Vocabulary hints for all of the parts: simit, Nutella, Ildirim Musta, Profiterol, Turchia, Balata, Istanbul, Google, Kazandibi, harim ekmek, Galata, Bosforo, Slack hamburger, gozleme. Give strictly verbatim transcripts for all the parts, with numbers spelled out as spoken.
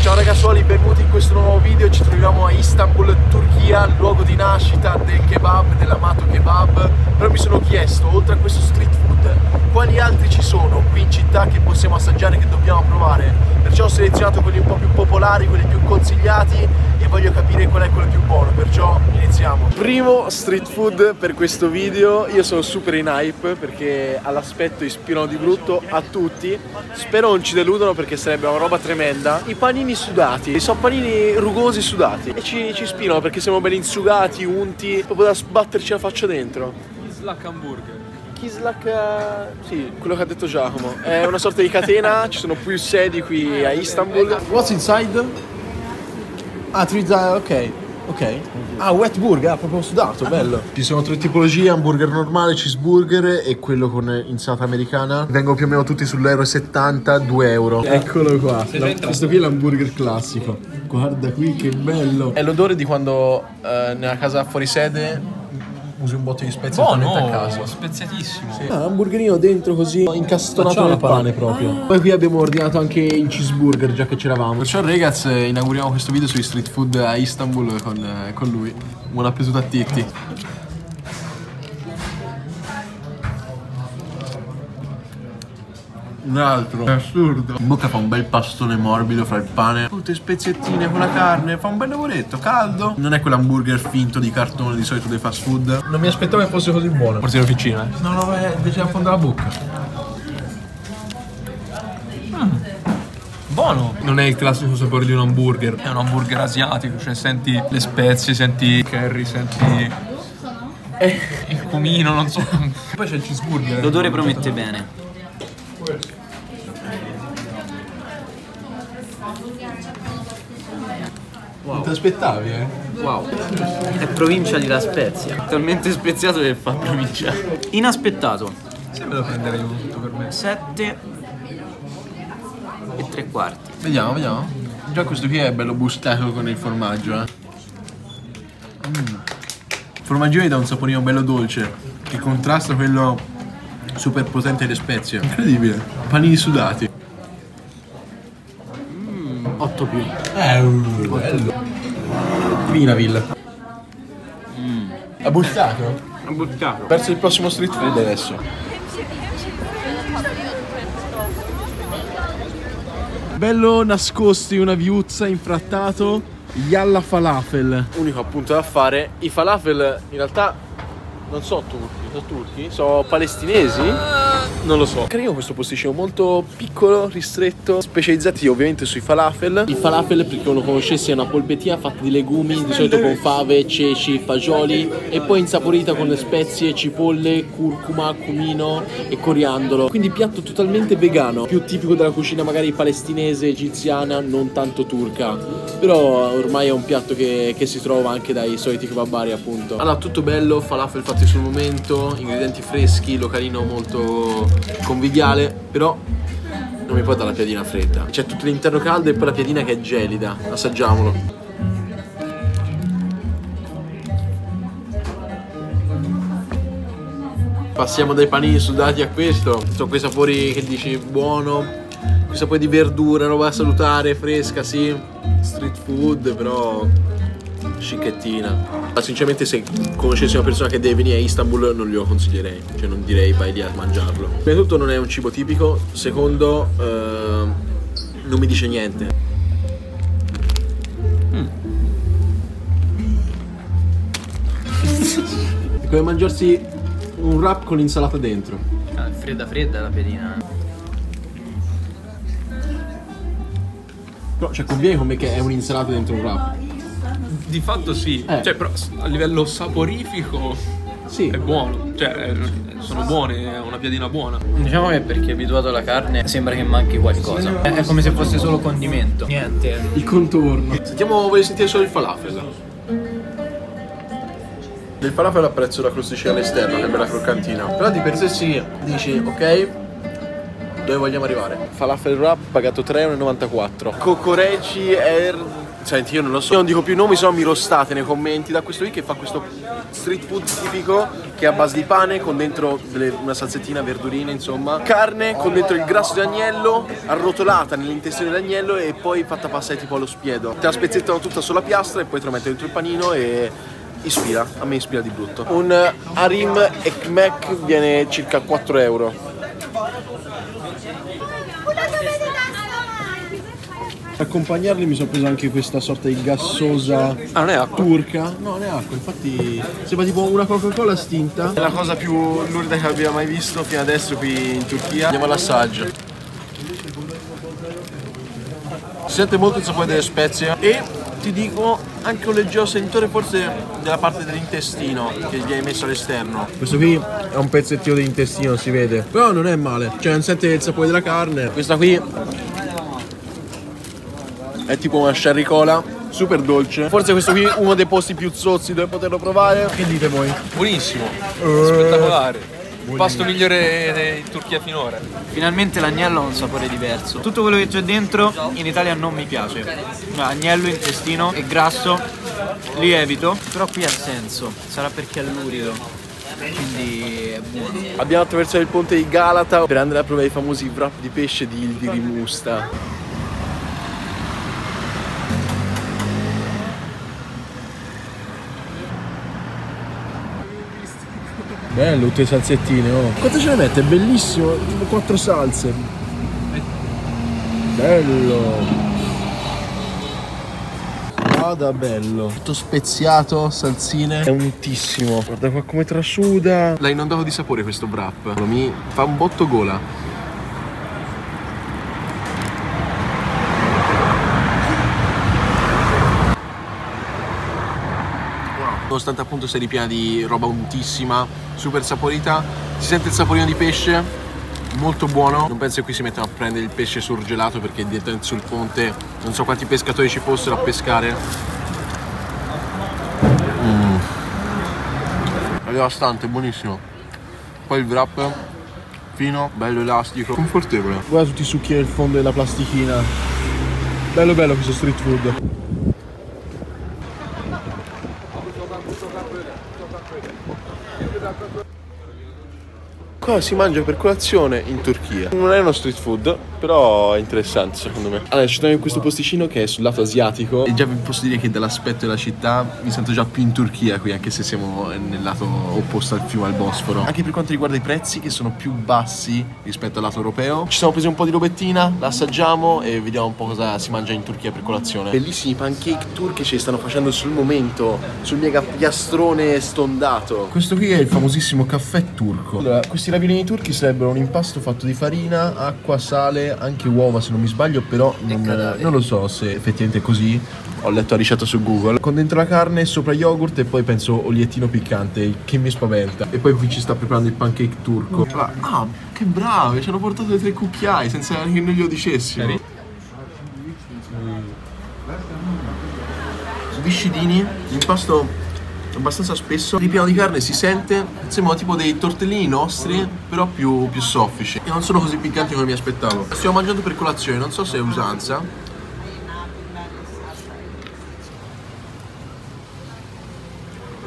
Ciao ragazzuoli, benvenuti in questo nuovo video. Ci troviamo a Istanbul, Turchia, luogo di nascita del kebab, dell'amato kebab. Però mi sono chiesto, oltre a questo street food, quali altri ci sono qui in città che possiamo assaggiare, che dobbiamo provare. Perciò ho selezionato quelli un po' più popolari, quelli più consigliati, e voglio capire qual è quello più buono, perciò iniziamo. Primo street food per questo video. Io sono super in hype perché all'aspetto ispirano di brutto a tutti. Spero non ci deludano perché sarebbe una roba tremenda. I panini sudati, sono panini rugosi sudati e ci, ci ispirano perché siamo ben insugati, unti, proprio da sbatterci la faccia dentro. Slack hamburger. Slack, sì, quello che ha detto Giacomo. È una sorta di catena, ci sono più sedi qui a Istanbul. What's inside? Ah, trizza, ok, ok. Ah, wet burger, ah, proprio sudato, bello. Ci sono tre tipologie, hamburger normale, cheeseburger e quello con insalata americana. Vengono più o meno tutti sull'euro settanta, due euro. Eccolo qua, la, questo qui è l'hamburger classico. Guarda qui che bello. È l'odore di quando eh, nella casa fuori sede usi un botto di spezie oh, no, a caso. Speziatissimo. Sì. Ah, hamburgerino dentro così incastonato nel pane, pane proprio. Ah. Poi qui abbiamo ordinato anche il cheeseburger, già che c'eravamo. Perciò ragazzi, inauguriamo questo video sui street food a Istanbul con, eh, con lui. Buona appetuta a Titti. Un altro. È assurdo. In bocca fa un bel pastone morbido fra il pane, tutte spezzettine con la carne. Fa un bel lavoretto, caldo. Non è quell'hamburger finto di cartone di solito dei fast food. Non mi aspettavo che fosse così buono. Forse lo piccina, eh. No, no, è invece a fondo della bocca. mm. Buono. Non è il classico sapore di un hamburger. È un hamburger asiatico, cioè senti le spezie, senti il curry, senti eh. il cumino, non so. Poi c'è il cheeseburger. L'odore promette bene. Wow. Non ti aspettavi, eh? Wow. È provincia di La Spezia. Talmente speziato che fa provincia. Inaspettato. Se me lo prenderei tutto per me. sette e tre quarti. Vediamo, vediamo. Già questo qui è bello bustato con il formaggio, eh. Mm. Il formaggio dà un saporino bello dolce che contrasta quello super potente delle spezie. Incredibile. Panini sudati. otto più. Eh, uh, bello. Divina villa. Mm. Ha buttato? Ha buttato. Verso il prossimo street food adesso. Bello nascosti, una viuzza, infrattato. Yalla falafel. Unico appunto da fare. I falafel in realtà non sono turchi, sono turchi, sono palestinesi. Non lo so. Carino questo posticino, molto piccolo, ristretto. Specializzati ovviamente sui falafel. Il falafel, per chi non lo conoscesse, è una polpettina fatta di legumi, di solito con fave, ceci, fagioli, e poi insaporita con le spezie, cipolle, curcuma, cumino e coriandolo. Quindi piatto totalmente vegano, più tipico della cucina magari palestinese, egiziana, non tanto turca. Però ormai è un piatto che, che si trova anche dai soliti kebabari, appunto. Allora, tutto bello, falafel fatti sul momento, ingredienti freschi, localino molto conviviale, però non mi porta la piadina fredda. C'è tutto l'interno caldo e poi la piadina che è gelida. Assaggiamolo. Passiamo dai panini sudati a questo. Sono quei sapori che dici buono, quei sapori di verdura, roba salutare, fresca, sì. Street food, però scicchettina. Ma sinceramente, se conoscessi una persona che deve venire a Istanbul non glielo consiglierei, cioè non direi vai lì a mangiarlo. Prima di tutto non è un cibo tipico, secondo eh, non mi dice niente. mm. È come mangiarsi un wrap con l'insalata dentro. Ah, è fredda fredda la pedina. Però cioè conviene come che è un'insalata dentro un wrap. Di fatto sì, eh. Cioè però a livello saporifico sì, è buono, cioè sono buone, è una piadina buona. Diciamo che perché abituato alla carne sembra che manchi qualcosa, è come se fosse solo condimento. Niente, il contorno. Sentiamo, voglio sentire solo il falafel. Del falafel apprezzo la crosticina all'esterno, che è bella croccantina. Però di per sé sì, dici ok, dove vogliamo arrivare? Falafel wrap pagato tre e novantaquattro euro. Cocoreci er... Senti, io non lo so, io non dico più nomi, se no mi rostate nei commenti. Da questo qui che fa questo street food tipico che è a base di pane con dentro delle, una salsettina, verdurine, insomma, carne con dentro il grasso di agnello arrotolata nell'intestino dell'agnello e poi fatta passare tipo allo spiedo. Te la spezzettano tutta sulla piastra e poi te la mettono dentro il panino e ispira, a me ispira di brutto. Un harim ekmek viene circa quattro euro. Per accompagnarli mi sono preso anche questa sorta di gassosa ah, non è acqua. turca. No, non è acqua, infatti sembra tipo una Coca-Cola stinta. È la cosa più lurida che abbia mai visto fino adesso qui in Turchia. Andiamo all'assaggio. Si sente molto il sapore delle spezie e ti dico anche un leggero sentore forse della parte dell'intestino che viene messo all'esterno. Questo qui è un pezzettino di intestino, si vede, però non è male, cioè non sente il sapore della carne. Questa qui è tipo una sherry cola super dolce. Forse questo qui è uno dei posti più zozzi dove poterlo provare. Che dite voi? Buonissimo, uh, spettacolare. Il pasto migliore in Turchia finora. Finalmente l'agnello ha un sapore diverso. Tutto quello che c'è dentro in Italia non mi piace. Agnello, intestino e grasso li evito, però qui ha senso. Sarà perché è lurido, quindi è buono. Abbiamo attraversato il ponte di Galata per andare a provare i famosi wrap di pesce di Ildirim Musta. Bello, tutte le salsettine, oh. Quanto ce ne mette? È bellissimo, tipo quattro salse. Bello. Guarda, bello. Tutto speziato, salsine. È unitissimo. Guarda qua come trasuda. L'ha inondato di sapore questo wrap. Mi fa un botto gola. Nonostante appunto sia ripiena di roba untissima, super saporita, si sente il saporino di pesce, molto buono. Non penso che qui si mettano a prendere il pesce surgelato perché dietro sul ponte non so quanti pescatori ci fossero a pescare. Mm. È devastante, buonissimo. Poi il wrap fino, bello elastico, confortevole. Guarda tutti i succhi nel fondo della plastichina. Bello bello questo street food. Qua si mangia per colazione in Turchia. Non è uno street food, però è interessante secondo me. Allora ci troviamo in questo posticino che è sul lato asiatico e già vi posso dire che dall'aspetto della città mi sento già più in Turchia qui, anche se siamo nel lato opposto al fiume, al Bosforo. Anche per quanto riguarda i prezzi, che sono più bassi rispetto al lato europeo. Ci siamo presi un po' di robettina, la assaggiamo e vediamo un po' cosa si mangia in Turchia per colazione. Bellissimi pancake turchi ce li stanno facendo sul momento, sul mega piastrone stondato. Questo qui è il famosissimo caffè turco. Allora, questi I raviolini turchi sarebbero un impasto fatto di farina, acqua, sale, anche uova se non mi sbaglio, però non, non lo so se effettivamente è così, ho letto la ricetta su Google. Con dentro la carne, sopra yogurt e poi penso oliettino piccante, che mi spaventa. E poi qui ci sta preparando il pancake turco. Ah, che bravi, ci hanno portato le tre cucchiai senza che noi glielo dicessimo. Cari. Viscidini, l'impasto abbastanza spesso, ripieno di carne, si sente, sembrano tipo dei tortellini nostri però più, più soffici e non sono così piccanti come mi aspettavo. Stiamo mangiando per colazione, non so se è usanza.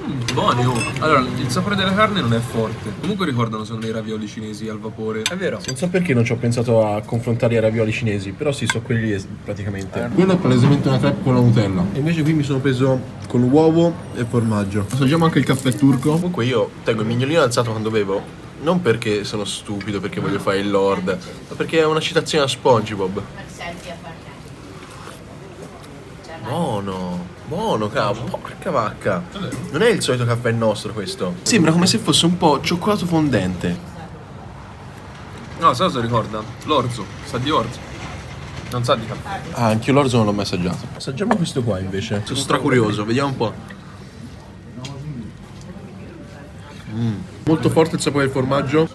Mm, buoni, oh. Allora, il sapore della carne non è forte, comunque ricordano secondo me i ravioli cinesi al vapore, è vero. Non so perché non ci ho pensato a confrontare i ravioli cinesi, però sì, sono quelli praticamente. Eh, Quello è palesemente una crepe con la Nutella e invece qui mi sono preso con uovo e formaggio. Assaggiamo anche il caffè turco. Comunque io tengo il mignolino alzato quando bevo, non perché sono stupido, perché voglio fare il lord, ma perché è una citazione a SpongeBob. Buono, buono cavolo, porca vacca. Non è il solito caffè nostro questo. Sembra come se fosse un po' cioccolato fondente. No, sai cosa ricorda? L'orzo, sa di orzo. Non sa di caffè. Ah, anch'io l'orzo non l'ho mai assaggiato. Assaggiamo questo qua invece. Sono stracurioso, vediamo un po'. Mm. Molto forte il sapore del formaggio.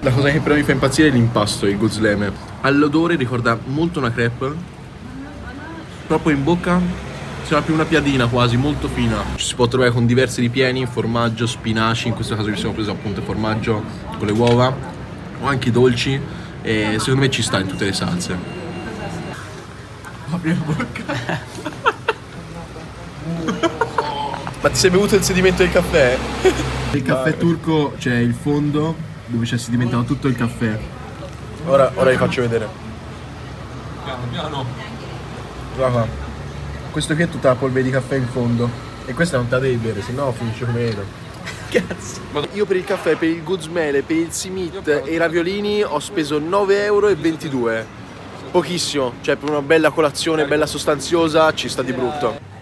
La cosa che però mi fa impazzire è l'impasto, il gozleme. All'odore ricorda molto una crepe. Proprio in bocca sembra più una piadina quasi, molto fina. Ci si può trovare con diversi ripieni, formaggio, spinaci. In questo caso ci siamo presi appunto il formaggio con le uova. O anche i dolci. E secondo me ci sta in tutte le salse. Apri la bocca. Ma ti sei bevuto il sedimento del caffè? Il caffè turco, cioè il fondo dove c'è sedimentato tutto il caffè. Ora, ora vi faccio vedere. Piano piano. Guarda, questo qui è tutta la polvere di caffè in fondo. E questa non te la devi bere, sennò finisce come meno. Cazzo. Io per il caffè, per il guzmele, per il simit e i raviolini ho speso nove euro e ventidue. Pochissimo, cioè per una bella colazione, bella sostanziosa, ci sta di brutto.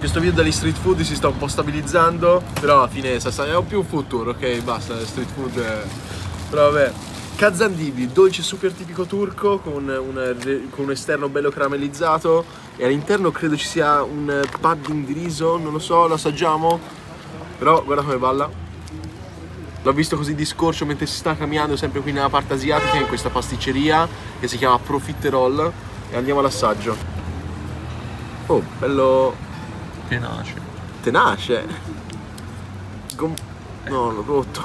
Questo video dagli street food si sta un po' stabilizzando, però alla fine è più un food tour, ok? Basta, street food è... però vabbè. Kazandibi, dolce super tipico turco con un, con un esterno bello caramellizzato e all'interno credo ci sia un pudding di riso, non lo so, lo assaggiamo. Però guarda come balla. L'ho visto così di scorcio mentre si sta camminando sempre qui nella parte asiatica in questa pasticceria che si chiama Profiterol e andiamo all'assaggio. Oh, bello... Tenace. Tenace? Sgom... no, l'ho rotto.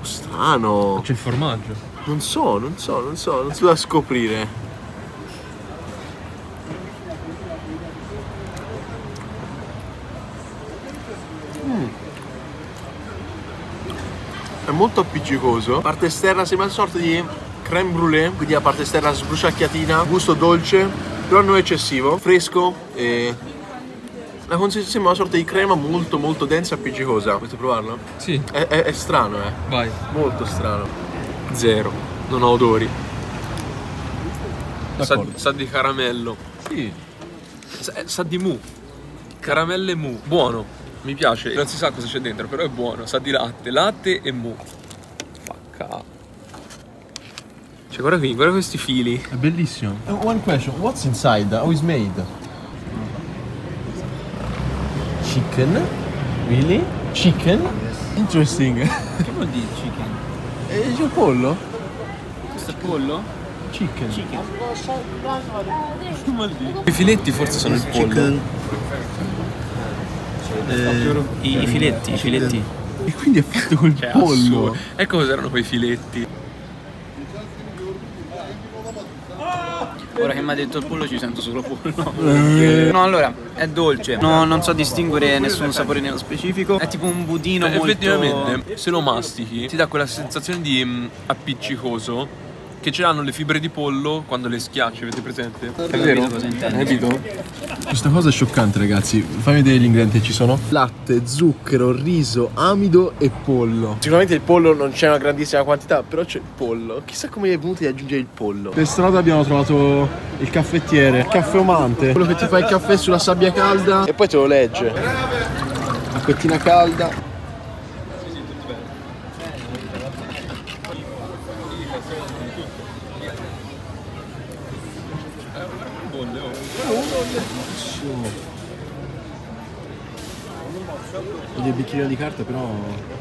Oh, strano. C'è il formaggio. Non so, non so, non so, non so da scoprire. Mm. È molto appiccicoso. La parte esterna sembra una sorta di creme brûlée, quindi la parte esterna sbruciacchiatina, gusto dolce, però non eccessivo, fresco e la consistenza sembra una sorta di crema molto molto densa e appiccicosa. Vuoi provarlo? Sì. È, è, è strano, eh. Vai. Molto strano. Zero, non ho odori. Sa, sa di caramello. Sì. Sa, sa di mu. Caramelle mu. Buono, mi piace. Non si sa cosa c'è dentro, però è buono. Sa di latte, latte e mu. Facca. Cioè guarda qui, guarda questi fili. È bellissimo. One question, what's inside? How is made? Chicken? Really? Chicken? Yes. Interesting. Che vuol dire chicken? E c'è il pollo? Questo è il pollo? Chicken. Chicken. I filetti forse sono il pollo. Eh, I filetti, i filetti. E quindi è fatto col cioè, pollo. Assurdo. Ecco cos'erano quei filetti. Ora che mi ha detto il pollo ci sento solo pollo. No, allora, è dolce. No, non so distinguere nessun sapore nello specifico. È tipo un budino molto... Effettivamente, se lo mastichi, ti dà quella sensazione di mh, appiccicoso che ce l'hanno le fibre di pollo quando le schiacci, avete presente? È vero? Hai capito? Questa cosa è scioccante, ragazzi. Fammi vedere gli ingredienti che ci sono. Latte, zucchero, riso, amido e pollo. Sicuramente il pollo non c'è una grandissima quantità, però c'è il pollo. Chissà come è venuto di aggiungere il pollo. Per strada abbiamo trovato il caffettiere, il caffè omante, quello che ti fa il caffè sulla sabbia calda e poi te lo legge. Acquettina calda. Ho dei bicchierino di carta però...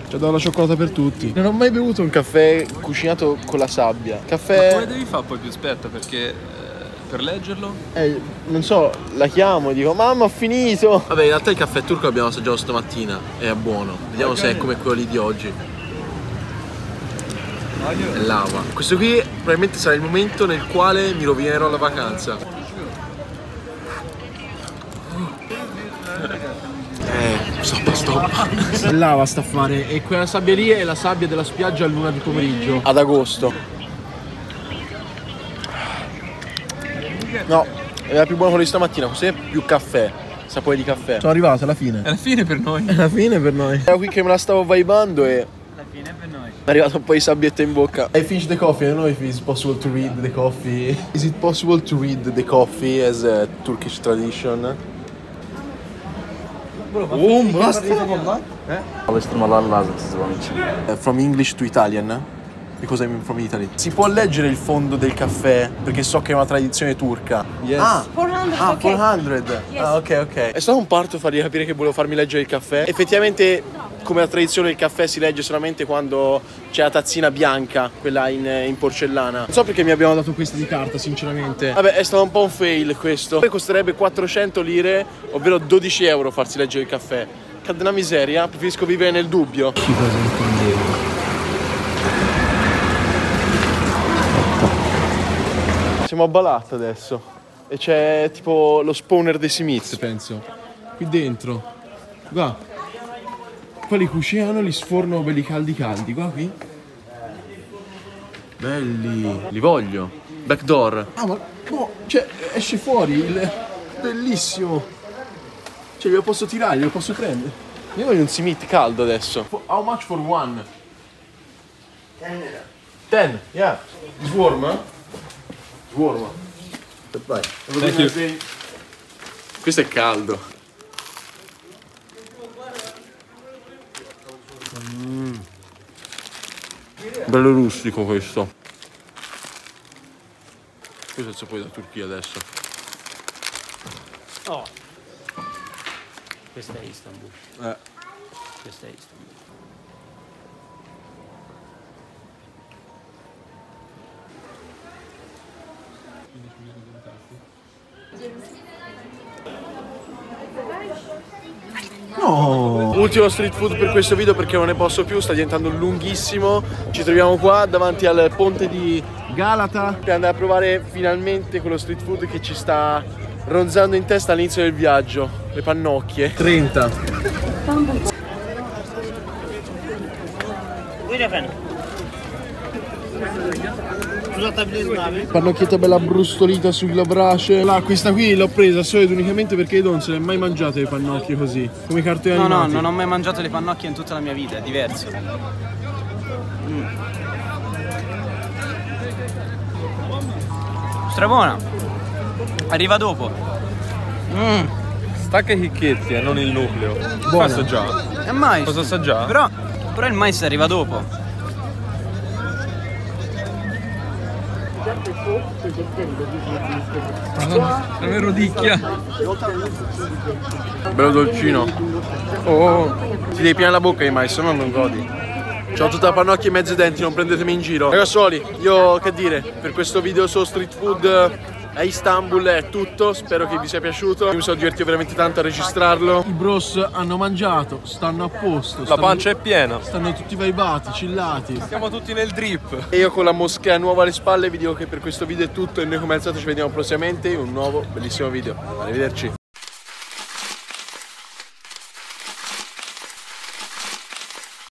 C'è dalla cioccolata per tutti. Non ho mai bevuto un caffè cucinato con la sabbia. Caffè... Ma come devi fare poi più aspetta perché... Eh, per leggerlo? Eh, non so, la chiamo e dico mamma ho finito! Vabbè in realtà il caffè turco l'abbiamo assaggiato stamattina e è buono. Vediamo okay. Se è come quello lì di oggi. È lava. Questo qui probabilmente sarà il momento nel quale mi rovinerò la vacanza. Eh, stoppa, stoppa. Lava sta a fare. E quella sabbia lì è la sabbia della spiaggia a luna di pomeriggio. Ad agosto. No, era più buono quello di stamattina. Cos'è? Più caffè. Sapore di caffè. Sono arrivato alla fine. È la fine per noi. È la fine per noi. Era qui che me la stavo vibando e... La fine per noi. È arrivato un po' di sabbietta in bocca. I finished the coffee. I don't know if it's possible to read the coffee. Is it possible to read the coffee as a Turkish tradition? Um, uh, from English to Italian, because I'm from Italy. Si può leggere il fondo del caffè perché so che è una tradizione turca. Yes. Ah, quattrocento, ah, okay. quattrocento. Yes. Ah, ok, ok. È stato un parto fargli capire che volevo farmi leggere il caffè. Effettivamente, come la tradizione il caffè si legge solamente quando c'è la tazzina bianca, quella in, in porcellana. Non so perché mi abbiamo dato questa di carta, sinceramente. Vabbè, è stato un po' un fail questo. Poi costerebbe quattrocento lire, ovvero dodici euro farsi leggere il caffè. Cadde una miseria, preferisco vivere nel dubbio. Che cosa intendevo? Siamo a Balata adesso e c'è tipo lo spawner dei simizi, penso. Qui dentro. Qua. Poi li cucinano, li sfornano belli caldi caldi. Qua qui. Belli. Li voglio. Backdoor. Ah ma boh, cioè esce fuori il... Bellissimo. Cioè glielo posso tirare, glielo posso prendere. Io voglio un simit caldo adesso. How much for one? Ten. Ten, yeah. It's warm, eh? Warm. Vai. Questo è caldo. Mm. Bello rustico questo. Questo è il sapore della Turchia adesso. Oh. Questo è Istanbul. Eh. Questo è Istanbul. No. Ultimo street food per questo video perché non ne posso più, sta diventando lunghissimo. Ci troviamo qua davanti al ponte di Galata per andare a provare finalmente quello street food che ci sta ronzando in testa all'inizio del viaggio. Le pannocchie. trenta. Pannocchietta bella brustolita sulla brace. Là, questa qui l'ho presa solo ed unicamente perché io non se ne è mai mangiate le pannocchie così, come cartoni animati. No, no, non ho mai mangiato le pannocchie in tutta la mia vita, è diverso. Mm. Strabuona. Arriva dopo. Mm. Stacca i chicchetti e eh, non il nucleo. Buona. Posso assaggiare? È mais. Posso assaggiare? Però, però il mais arriva dopo. Madonna, la rodicchia. Bello dolcino. Oh, ti devi piena la bocca di mais, se no non godi. C'ho tutta la pannocchia e mezzo denti, non prendetemi in giro. Ragazzuoli, io che dire, per questo video su street food a Istanbul è tutto. Spero che vi sia piaciuto. Io mi sono divertito veramente tanto a registrarlo. I bros hanno mangiato, stanno a posto, stanno, la pancia è piena, stanno tutti vibati, chillati. Siamo tutti nel drip. E io con la moschea nuova alle spalle vi dico che per questo video è tutto. E noi come al solito ci vediamo prossimamente in un nuovo bellissimo video. Arrivederci.